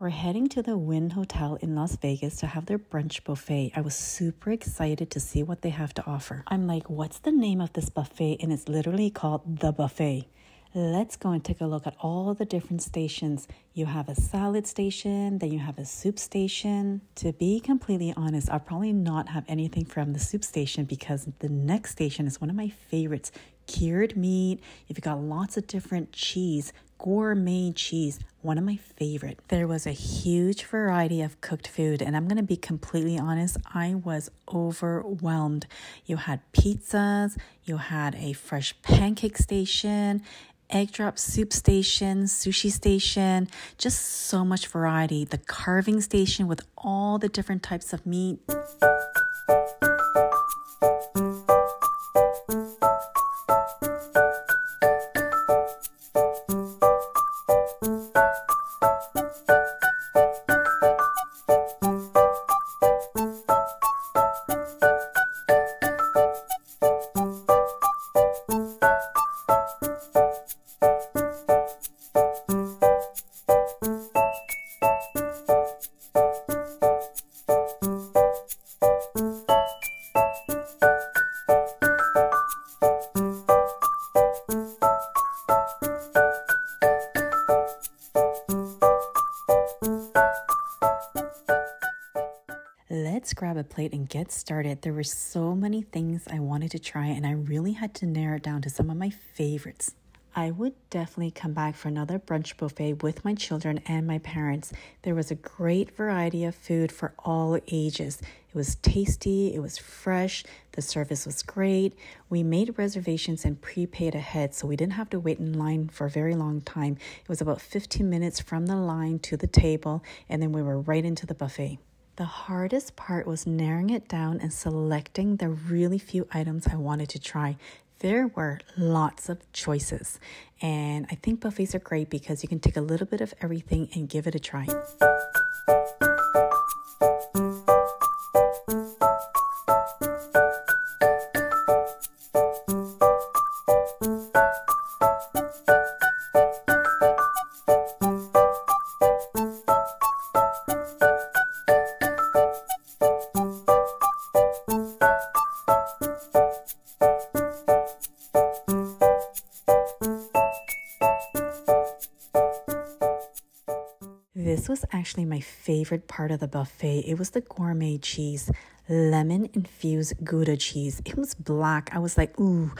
We're heading to the Wynn Hotel in Las Vegas to have their brunch buffet. I was super excited to see what they have to offer. I'm like, what's the name of this buffet? And it's literally called The Buffet. Let's go and take a look at all the different stations. You have a salad station, then you have a soup station. To be completely honest, I'll probably not have anything from the soup station because the next station is one of my favorites. Cured meat. You've got lots of different cheese, gourmet cheese, one of my favorite. There was a huge variety of cooked food, and I'm going to be completely honest, I was overwhelmed. You had pizzas, you had a fresh pancake station, egg drop soup station, sushi station, just so much variety. The carving station with all the different types of meat. Let's grab a plate and get started. There were so many things I wanted to try, and I really had to narrow it down to some of my favorites. I would definitely come back for another brunch buffet with my children and my parents. There was a great variety of food for all ages. It was tasty, it was fresh, the service was great. We made reservations and prepaid ahead, so we didn't have to wait in line for a very long time. It was about 15 minutes from the line to the table, and then we were right into the buffet. The hardest part was narrowing it down and selecting the really few items I wanted to try. There were lots of choices, and I think buffets are great because you can take a little bit of everything and give it a try. This was actually my favorite part of the buffet. It was the gourmet cheese, lemon-infused Gouda cheese. It was black. I was like, ooh,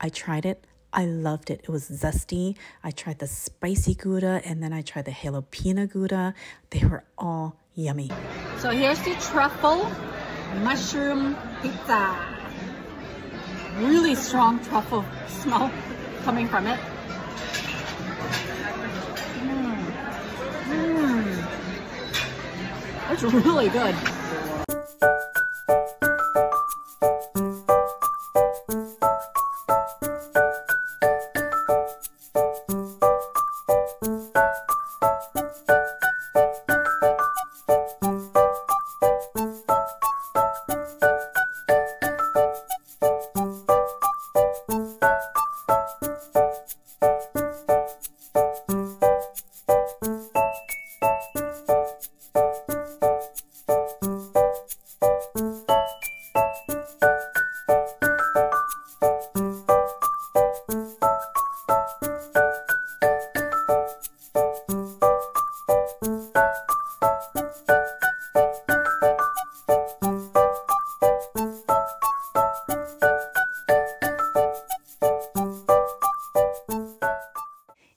I tried it. I loved it. It was zesty. I tried the spicy Gouda, and then I tried the jalapeno Gouda. They were all yummy. So here's the truffle mushroom pizza. Really strong truffle smell coming from it. It's really good.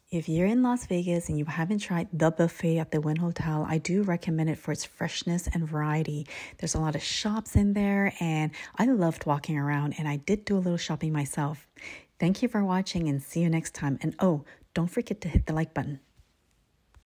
If you're in Las Vegas and you haven't tried the buffet at the Wynn Hotel, I do recommend it for its freshness and variety. There's a lot of shops in there, and I loved walking around, and I did do a little shopping myself. Thank you for watching, and see you next time. And oh, don't forget to hit the like button.